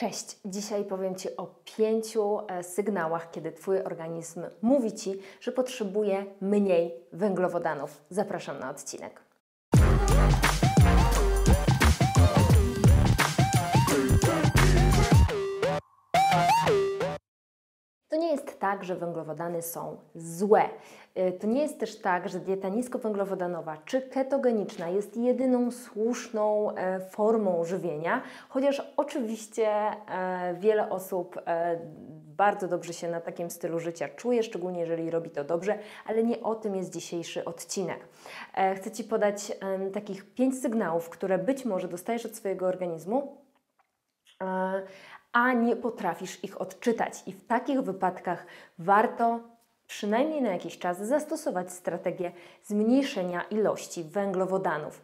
Cześć! Dzisiaj powiem Ci o 5 sygnałach, kiedy Twój organizm mówi Ci, że potrzebuje mniej węglowodanów. Zapraszam na odcinek. To nie jest tak, że węglowodany są złe. To nie jest też tak, że dieta niskowęglowodanowa czy ketogeniczna jest jedyną słuszną formą żywienia, chociaż oczywiście wiele osób bardzo dobrze się na takim stylu życia czuje, szczególnie jeżeli robi to dobrze, ale nie o tym jest dzisiejszy odcinek. Chcę Ci podać takich 5 sygnałów, które być może dostajesz od swojego organizmu, a nie potrafisz ich odczytać. I w takich wypadkach warto przynajmniej na jakiś czas zastosować strategię zmniejszenia ilości węglowodanów.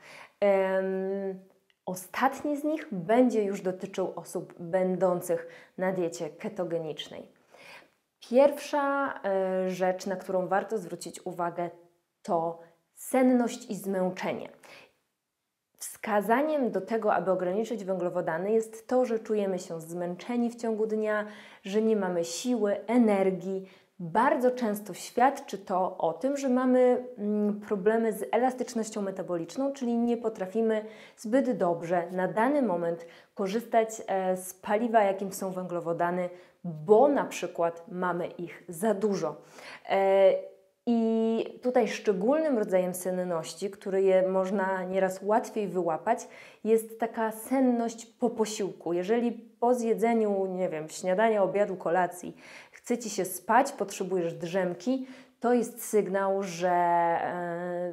Ostatni z nich będzie już dotyczył osób będących na diecie ketogenicznej. Pierwsza rzecz, na którą warto zwrócić uwagę, to senność i zmęczenie. Wskazaniem do tego, aby ograniczyć węglowodany, jest to, że czujemy się zmęczeni w ciągu dnia, że nie mamy siły, energii. Bardzo często świadczy to o tym, że mamy problemy z elastycznością metaboliczną, czyli nie potrafimy zbyt dobrze na dany moment korzystać z paliwa, jakim są węglowodany, bo na przykład mamy ich za dużo. I tutaj szczególnym rodzajem senności, który można nieraz łatwiej wyłapać, jest taka senność po posiłku. Jeżeli po zjedzeniu, nie wiem, śniadania, obiadu, kolacji chce Ci się spać, potrzebujesz drzemki, to jest sygnał, że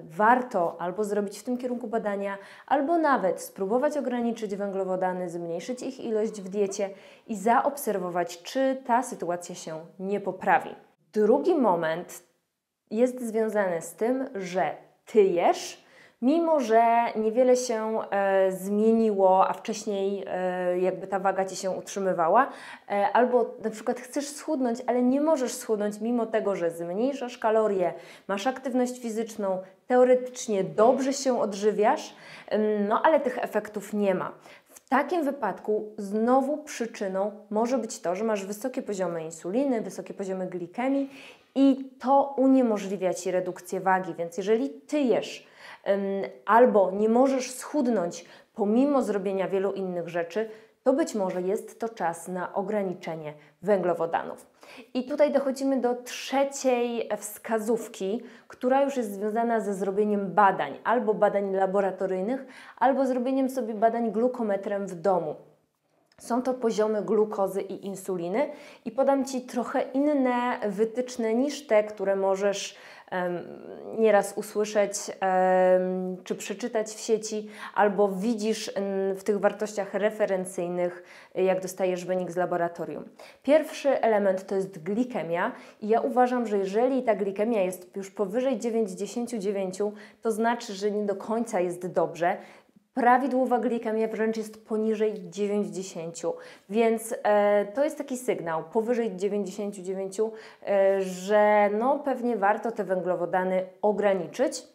warto albo zrobić w tym kierunku badania, albo nawet spróbować ograniczyć węglowodany, zmniejszyć ich ilość w diecie i zaobserwować, czy ta sytuacja się nie poprawi. Drugi moment jest związane z tym, że Ty jesz, mimo że niewiele się zmieniło, a wcześniej jakby ta waga Ci się utrzymywała, albo na przykład chcesz schudnąć, ale nie możesz schudnąć, mimo tego, że zmniejszasz kalorie, masz aktywność fizyczną, teoretycznie dobrze się odżywiasz, no ale tych efektów nie ma. W takim wypadku znowu przyczyną może być to, że masz wysokie poziomy insuliny, wysokie poziomy glikemii i to uniemożliwia Ci redukcję wagi. Więc jeżeli Ty jesz albo nie możesz schudnąć pomimo zrobienia wielu innych rzeczy, to być może jest to czas na ograniczenie węglowodanów. I tutaj dochodzimy do trzeciej wskazówki, która już jest związana ze zrobieniem badań, albo badań laboratoryjnych, albo zrobieniem sobie badań glukometrem w domu. Są to poziomy glukozy i insuliny i podam Ci trochę inne wytyczne niż te, które możesz nieraz usłyszeć czy przeczytać w sieci, albo widzisz w tych wartościach referencyjnych, jak dostajesz wynik z laboratorium. Pierwszy element to jest glikemia i ja uważam, że jeżeli ta glikemia jest już powyżej 9,10,9, to znaczy, że nie do końca jest dobrze. Prawidłowa glikemia wręcz jest poniżej 90, więc to jest taki sygnał powyżej 99, że no pewnie warto te węglowodany ograniczyć.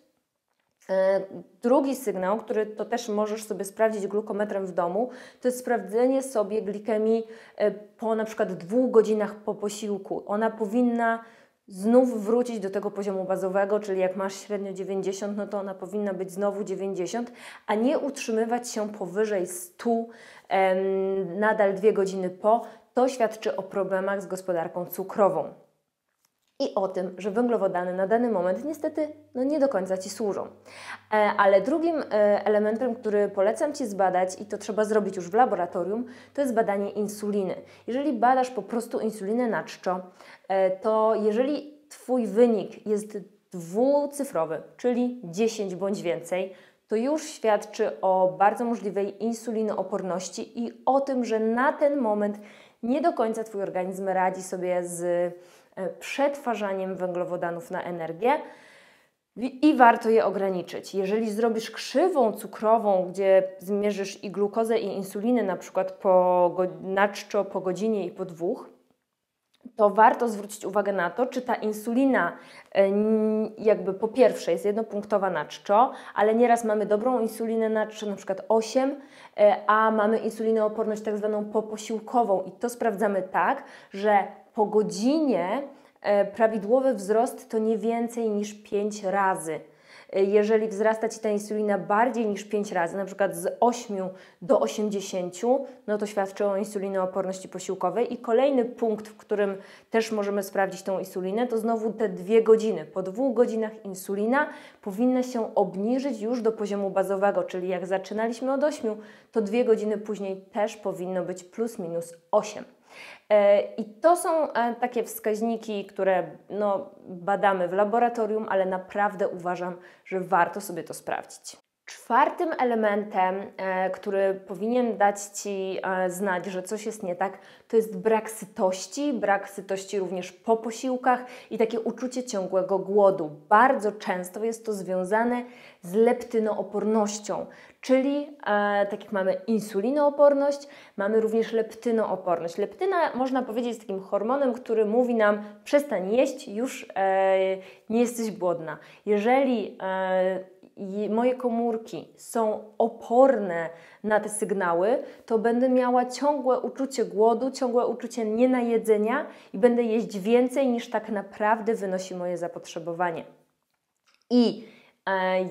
Drugi sygnał, który to też możesz sobie sprawdzić glukometrem w domu, to jest sprawdzenie sobie glikemii po na przykład 2 godzinach po posiłku. Ona powinna znów wrócić do tego poziomu bazowego, czyli jak masz średnio 90, no to ona powinna być znowu 90, a nie utrzymywać się powyżej 100 nadal 2 godziny po. To świadczy o problemach z gospodarką cukrową i o tym, że węglowodany na dany moment niestety nie do końca Ci służą. Ale drugim elementem, który polecam Ci zbadać i to trzeba zrobić już w laboratorium, to jest badanie insuliny. Jeżeli badasz po prostu insulinę na czczo, to jeżeli Twój wynik jest dwucyfrowy, czyli 10 bądź więcej, to już świadczy o bardzo możliwej insulinooporności i o tym, że na ten moment nie do końca Twój organizm radzi sobie z przetwarzaniem węglowodanów na energię i warto je ograniczyć. Jeżeli zrobisz krzywą cukrową, gdzie zmierzysz i glukozę, i insulinę na przykład na czczo po godzinie i po 2, to warto zwrócić uwagę na to, czy ta insulina jakby po pierwsze jest jednopunktowa na czczo, ale nieraz mamy dobrą insulinę na czczo, na przykład 8, a mamy insulinooporność tak zwaną poposiłkową i to sprawdzamy tak, że po godzinie prawidłowy wzrost to nie więcej niż 5 razy. Jeżeli wzrasta Ci ta insulina bardziej niż 5 razy, na przykład z 8 do 80, no to świadczy o insulinooporności posiłkowej. I kolejny punkt, w którym też możemy sprawdzić tą insulinę, to znowu te 2 godziny. Po 2 godzinach insulina powinna się obniżyć już do poziomu bazowego, czyli jak zaczynaliśmy od 8, to 2 godziny później też powinno być plus minus 8. I to są takie wskaźniki, które badamy w laboratorium, ale naprawdę uważam, że warto sobie to sprawdzić. Czwartym elementem, który powinien dać Ci znać, że coś jest nie tak, to jest brak sytości również po posiłkach i takie uczucie ciągłego głodu. Bardzo często jest to związane z leptynoopornością, czyli tak jak mamy insulinooporność, mamy również leptynooporność. Leptyna, można powiedzieć, jest takim hormonem, który mówi nam: przestań jeść, już nie jesteś głodna. Jeżeli moje komórki są oporne na te sygnały, to będę miała ciągłe uczucie głodu, ciągłe uczucie nienajedzenia i będę jeść więcej, niż tak naprawdę wynosi moje zapotrzebowanie. I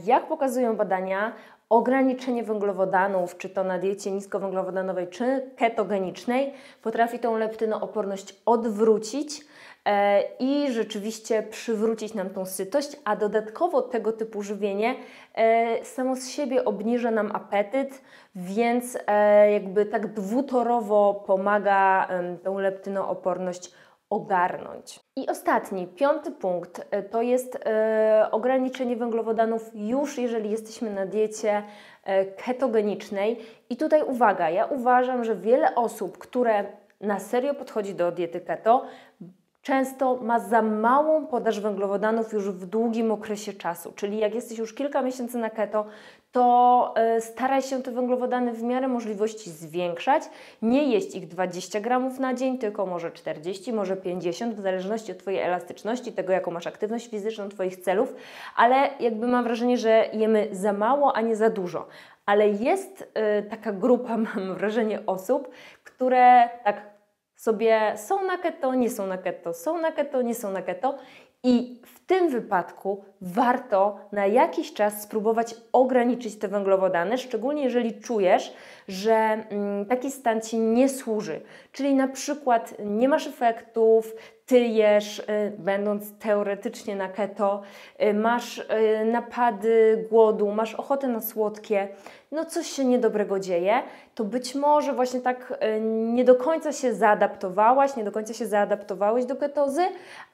jak pokazują badania, ograniczenie węglowodanów, czy to na diecie niskowęglowodanowej, czy ketogenicznej, potrafi tą leptynooporność odwrócić i rzeczywiście przywrócić nam tą sytość, a dodatkowo tego typu żywienie samo z siebie obniża nam apetyt, więc jakby tak dwutorowo pomaga tą leptynooporność ogarnąć. I ostatni, 5. punkt to jest ograniczenie węglowodanów już jeżeli jesteśmy na diecie ketogenicznej. I tutaj uwaga, ja uważam, że wiele osób, które na serio podchodzi do diety keto, często ma za małą podaż węglowodanów już w długim okresie czasu. Czyli jak jesteś już kilka miesięcy na keto, to staraj się te węglowodany w miarę możliwości zwiększać. Nie jeść ich 20 gramów na dzień, tylko może 40, może 50, w zależności od Twojej elastyczności, tego jaką masz aktywność fizyczną, Twoich celów. Ale jakby mam wrażenie, że jemy za mało, a nie za dużo. Ale jest taka grupa, mam wrażenie, osób, które tak sobie są na keto, nie są na keto, są na keto, nie są na keto i w tym wypadku warto na jakiś czas spróbować ograniczyć te węglowodany, szczególnie jeżeli czujesz, że taki stan Ci nie służy, czyli na przykład nie masz efektów, Ty jesz, będąc teoretycznie na keto, masz napady głodu, masz ochotę na słodkie, no coś się niedobrego dzieje, to być może właśnie tak nie do końca się zaadaptowałaś, nie do końca się zaadaptowałeś do ketozy,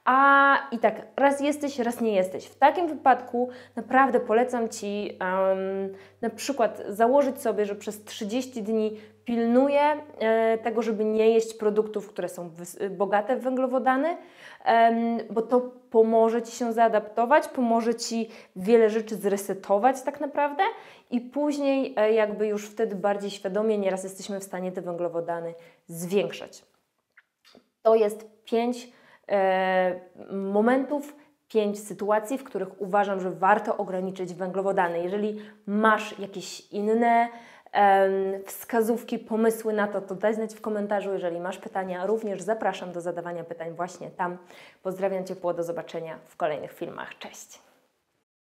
a i tak raz jesteś, raz nie jesteś. W takim wypadku naprawdę polecam Ci na przykład założyć sobie, że przez 30 dni pilnuję tego, żeby nie jeść produktów, które są bogate w węglowodany, bo to pomoże Ci się zaadaptować, pomoże Ci wiele rzeczy zresetować tak naprawdę i później jakby już wtedy bardziej świadomie nieraz jesteśmy w stanie te węglowodany zwiększać. To jest 5 momentów, 5 sytuacji, w których uważam, że warto ograniczyć węglowodany. Jeżeli masz jakieś inne wskazówki, pomysły na to, to daj znać w komentarzu. Jeżeli masz pytania, również zapraszam do zadawania pytań właśnie tam. Pozdrawiam Ciepło, do zobaczenia w kolejnych filmach. Cześć!